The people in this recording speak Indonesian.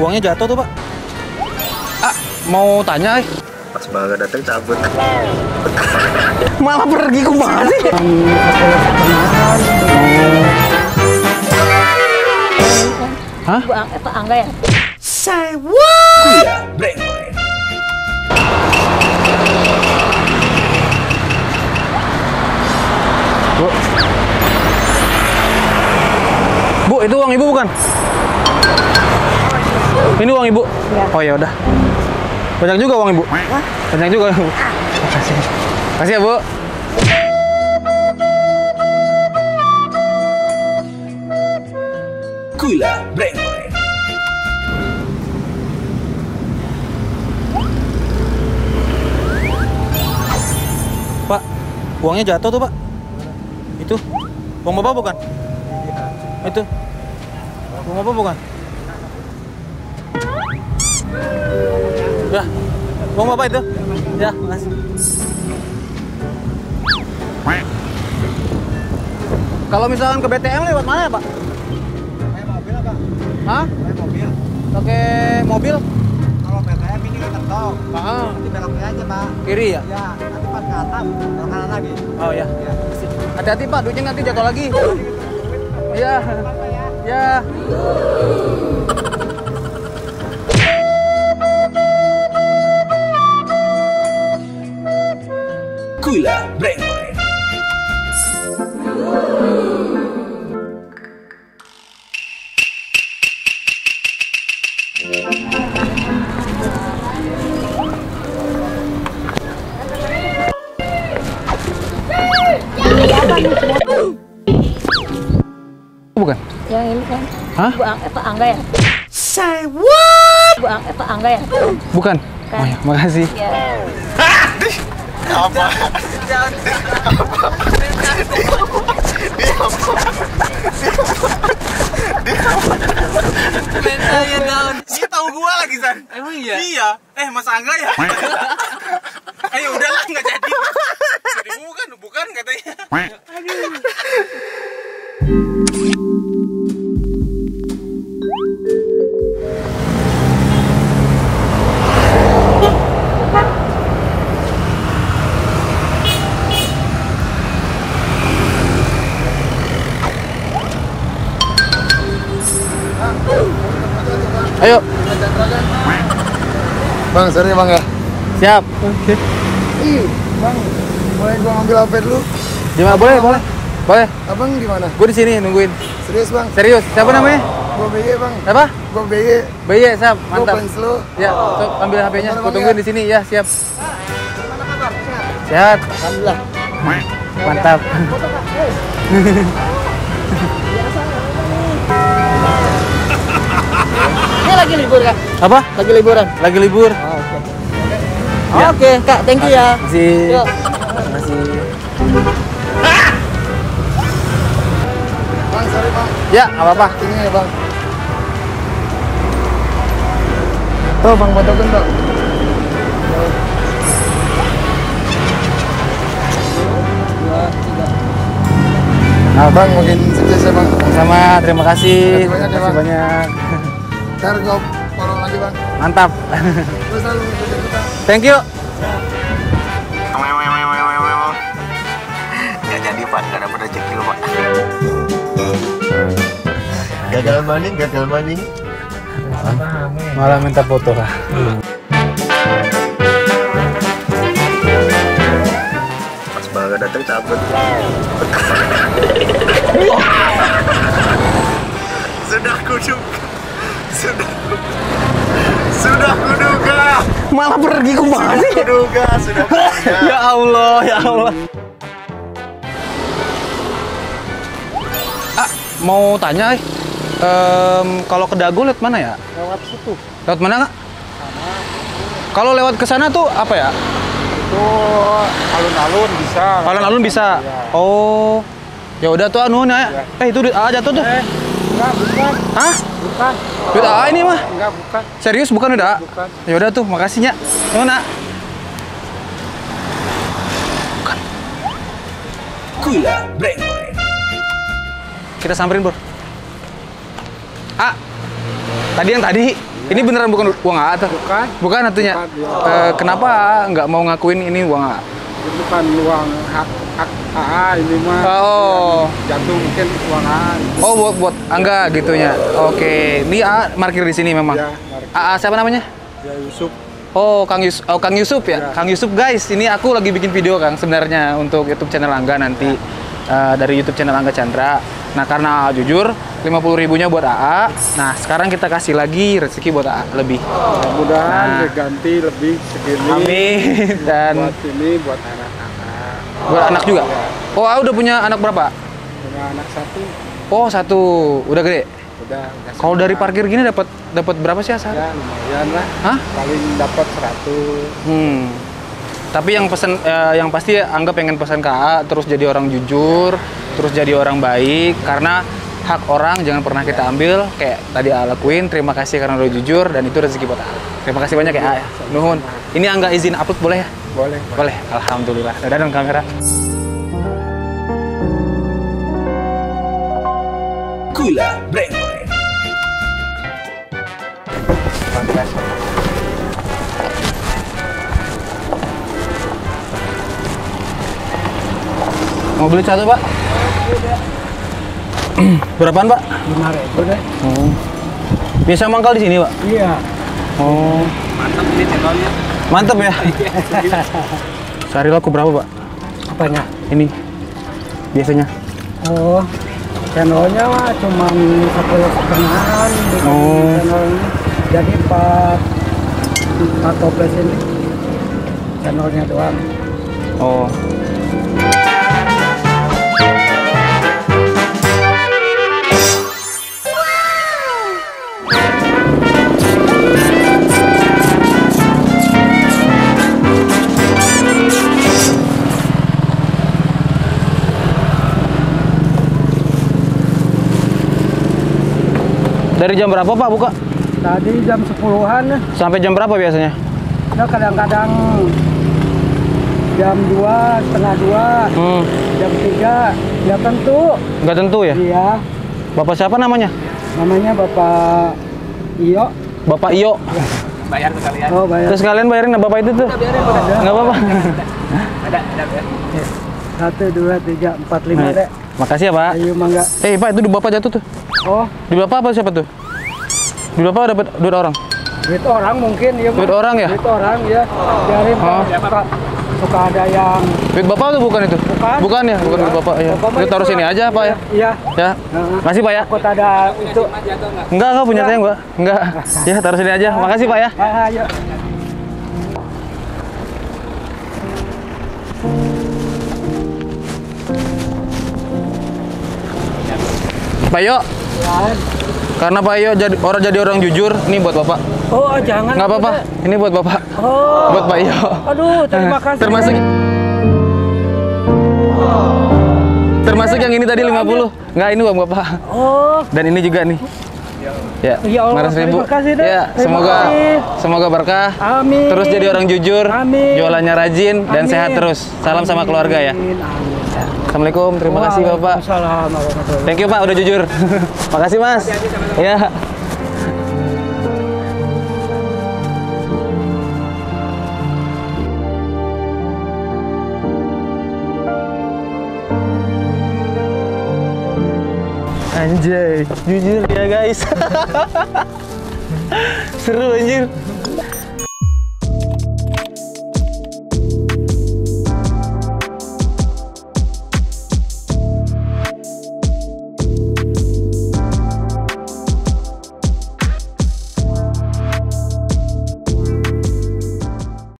uangnya jatuh tuh, Pak. Ah, mau tanya, pas Bangga datang cabut. Malah pergi kumaha sih? Hah? Pak Angga ya? Say what? Bu, itu uang ibu bukan? Ini uang ibu? Ya. Oh ya udah. Banyak juga uang ibu. Hah? Banyak juga. Makasih. Makasih ya, Bu. Gula Brengoy. Pak, uangnya jatuh tuh, Pak. Itu uang Bapak bukan? Itu. Uang Bapak bukan? Ya, uang Bapak itu? Ya, makasih. Kalau misalkan ke BTM lewat mana ya, Pak? Pakai mobil apa? Hah? Pakai mobil. Pakai mobil? Kalau BTM ini kan tertolong. Heeh. Nanti belok kiri aja, Pak. Kiri ya? Ya, nanti pas ke atas, belok kanan lagi. Oh ya. Ya. Hati-hati, Pak, duitnya nanti jatuh lagi. Iya. Ya. Gula Brengoy. Bukan? Yang ini kan? Hah? Pak Angga ya? Say what? Pak Angga ya? Bukan? Oh ya, makasih. Apa? Dia tahu gua lagi, San. Emang iya? Iya. Mas Angga ya? Ayo udahlah, nggak jadi. Jadi bukan, bukan katanya. Aduh. Ayo. Bang, sorry Bang ya. Siap. Oke. Ih, Bang. Boleh gua ambil HP dulu? Gimana? Boleh, boleh. Boleh. Abang di mana? Gua di sini nungguin. Serius, Bang? Serius. Siapa namanya? Gua BY, Bang. Siapa? Gua BY. BY, siap. Mantap. Ya, ambil HP-nya. Gua tungguin di sini ya, siap. Gimana kabar? Sehat. Alhamdulillah. Mantap. Lagi libur, Kak? Apa? Lagi liburan? Lagi libur. Oh, oke. Okay. Ya. Oke, okay, Kak. Thank you ya. Terima kasih. Bang, sorry Bang. Ya, nggak apa-apa. Ini ya, Bang. Tuh, Bang, fotokin, Bang. Nah, Bang, mungkin sukses ya, Bang. Sama, terima kasih. Terima kasih banyak. Ntar gue follow lagi, Bang. Mantap. Terus selalu berjumpa. Thank you. Gak jadi, Pak. Gak dapet rezeki lo, Pak. Gagal maning, gagal maning. Malah minta foto lah. Pas Bangga datang cabut. Sudah kuduga. Sudah kuduga. Malah pergi kumaha sih? Kuduga, sudah kuduga. Ya Allah, ya Allah. Ah, mau tanya, kalau ke Dago lewat mana ya? Lewat situ. Lewat mana, Kak? Kalau lewat ke sana tuh apa ya? Itu alun-alun bisa. Alun-alun bisa. Ya. Oh. Ya udah tuh anu ya. Itu jatuh tuh. Enggak, bukan. Hah? Bukan. Duit AA ini mah? Enggak, bukan. Serius bukan duit AA? Bukan. Ya udah tuh, makasih Nya. Nuhun, Nak. Bukan. Gula Brengoy. Kita samperin, Bro. Ah. Tadi yang tadi. Iya. Ini beneran bukan uang A atau? Bukan. Bukan artinya. Kenapa nggak mau ngakuin ini uang A? Bukan uang hak AA ini mah. Oh. Jatuh mungkin uang A. Gitu. Oh, buat Angga gitunya. Oke. Ini A markir di sini memang. Ya, AA siapa namanya? Ya, Yusuf. Oh, Kang Yusuf ya? Ya. Kang Yusuf guys, ini aku lagi bikin video Kang sebenarnya untuk YouTube channel Angga nanti. Ya. Dari YouTube channel Angga Candra. Nah, karena jujur 50.000-nya buat AA. Nah, sekarang kita kasih lagi rezeki buat AA lebih. Mudah-mudahan diganti lebih segini. Amin. Dan buat ini buat anak-anak. Buat anak juga. Ya. Oh, AA udah punya anak berapa? Punya anak satu. Oh, satu. Udah gede. Udah kalau dari parkir gini dapat berapa sih asal? Ya, lumayan lah. Hah? Paling dapat 100. Tapi yang pesan, yang pasti Angga pengen pesan ke AA terus jadi orang jujur, terus jadi orang baik, karena hak orang jangan pernah kita ambil. Kayak tadi AA lakuin, terima kasih karena udah jujur dan itu rezeki buat AA. Terima kasih banyak ya AA. Nuhun. Ini Angga izin upload boleh ya? Boleh. Boleh. Alhamdulillah. Dadah dong kamera. Gula Brengol. Mau beli satu, Pak? Berapaan, Pak? 5.000 deh. Oh. Biasa mangkal di sini, Pak? Iya. Oh. Mantap ini cendolnya. Mantap ya? Sehari laku berapa, Pak? Apanya? Ini. Biasanya. Oh. Cendolnya mah cuma 1,5-an. Oh. Cendolnya. Jadi Pak toples ini. Cendolnya doang. Oh. Dari jam berapa, Pak, buka? Tadi jam 10-an. Sampai jam berapa biasanya? Ya, kadang-kadang jam 2, setengah 2, jam 3. Nggak tentu. Nggak tentu ya? Iya. Bapak siapa namanya? Namanya Bapak Iyo. Bapak Iyo? Ya. Bayar sekalian. Oh, bayar. Terus kalian bayarin Bapak itu tuh? Nggak biarin, Pak. Nggak apa-apa. Ada, biar. 1, 2, 3, 4, 5, deh. Makasih ya, Pak. Ayo, mangga. Pak, itu Bapak jatuh tuh. Oh, di Bapak apa siapa tuh? Di Bapak dapat duit orang? Duit orang mungkin ya. Duit orang ya? Duit orang ya. Biarin suka ada yang. Duit Bapak tuh bukan itu? Bukan. Bukan ya? Bukan duit Bapak ya. Kita taruh sini aja, Pak ya. Iya. Ya. Makasih, Pak ya. Kok ada itu? Enggak punya saya, Pak. Enggak. Ya, taruh sini aja. Makasih, Pak ya. Ayo. Pak Yo. Karena Pak Yo jadi orang jujur, ini buat Bapak. Oh, jangan. Nggak apa-apa, ini buat Bapak. Oh. Buat Pak Yo. Aduh, terima kasih. Termasuk yang ini tadi 50. Nggak, ini buat Bapak. Oh. Dan ini juga nih. Ya. Ya Allah, terima kasih deh. Ya, semoga berkah. Amin. Terus jadi orang jujur. Amin. Jualannya rajin dan sehat terus. Salam sama keluarga ya. Assalamualaikum, terima kasih Bapak. Thank you Pak, udah jujur. Makasih Mas. Ya. Anjay, jujur ya guys. Seru anjir.